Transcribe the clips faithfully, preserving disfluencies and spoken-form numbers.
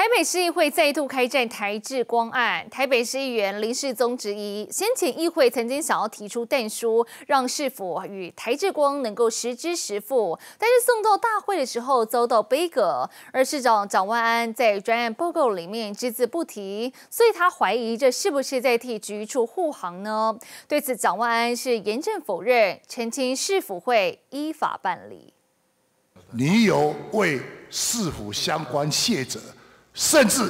台北市议会再度开战台智光案，台北市议员林世宗质疑，先前议会曾经想要提出弹书，让市府与台智光能够实支实付，但是送到大会的时候遭到杯葛，而市长蒋万安在专案报告里面只字不提，所以他怀疑这是不是在替局处护航呢？对此，蒋万安是严正否认，澄清市府会依法办理。你有为市府相关卸责？ 甚至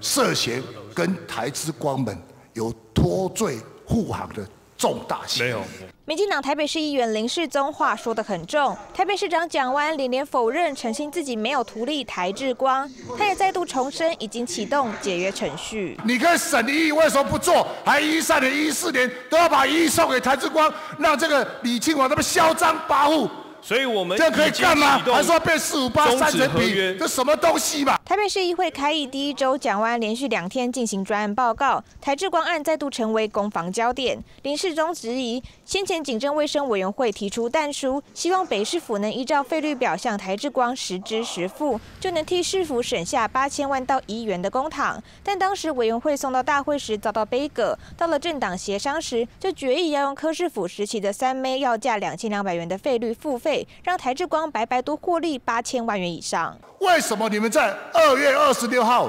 涉嫌跟台智光们有脱罪护航的重大行为。没有。民进党台北市议员林世宗话说得很重，台北市长蒋万安连连否认，澄清自己没有图利台智光。他也再度重申，已经启动解约程序。你跟审议为什么不做？还一三年、一四年都要把一送给台智光，让这个李庆王他们嚣张跋扈。 所以我们这可以干嘛？还说变四五八三成比，这什么东西嘛？台北市议会开议第一周，蒋万安连续两天进行专案报告，台智光案再度成为攻防焦点。林世宗质疑，先前警政卫生委员会提出弹书，希望北市府能依照费率表向台智光实支实付，就能替市府省下八千万到一亿元的公帑。但当时委员会送到大会时遭到杯葛，到了政党协商时，就决议要用柯市府时期的三妹要价两千两百元的费率付费。 让台智光白白多获利八千万元以上。为什么你们在二月二十六号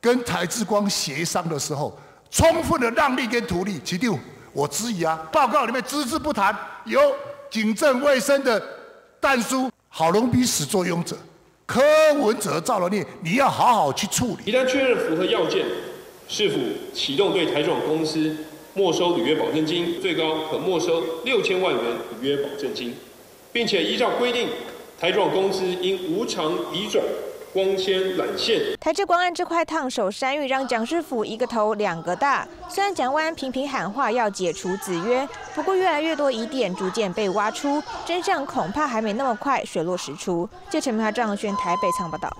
跟台智光协商的时候，充分的让利跟图利？其六，我质疑啊，报告里面只字不谈，由警政卫生的弹书，郝龙斌始作俑者，柯文哲造了孽，你要好好去处理。一旦确认符合要件，是否启动对台总公司？ 没收履约保证金，最高可没收六千万元履约保证金，并且依照规定，台壮公司应无偿移转光纤缆线。台智光案这块烫手山芋，让蒋市府一个头两个大。虽然蒋万安频频喊话要解除子约，不过越来越多疑点逐渐被挖出，真相恐怕还没那么快水落石出。记者陈明华、张宏轩台北仓报道。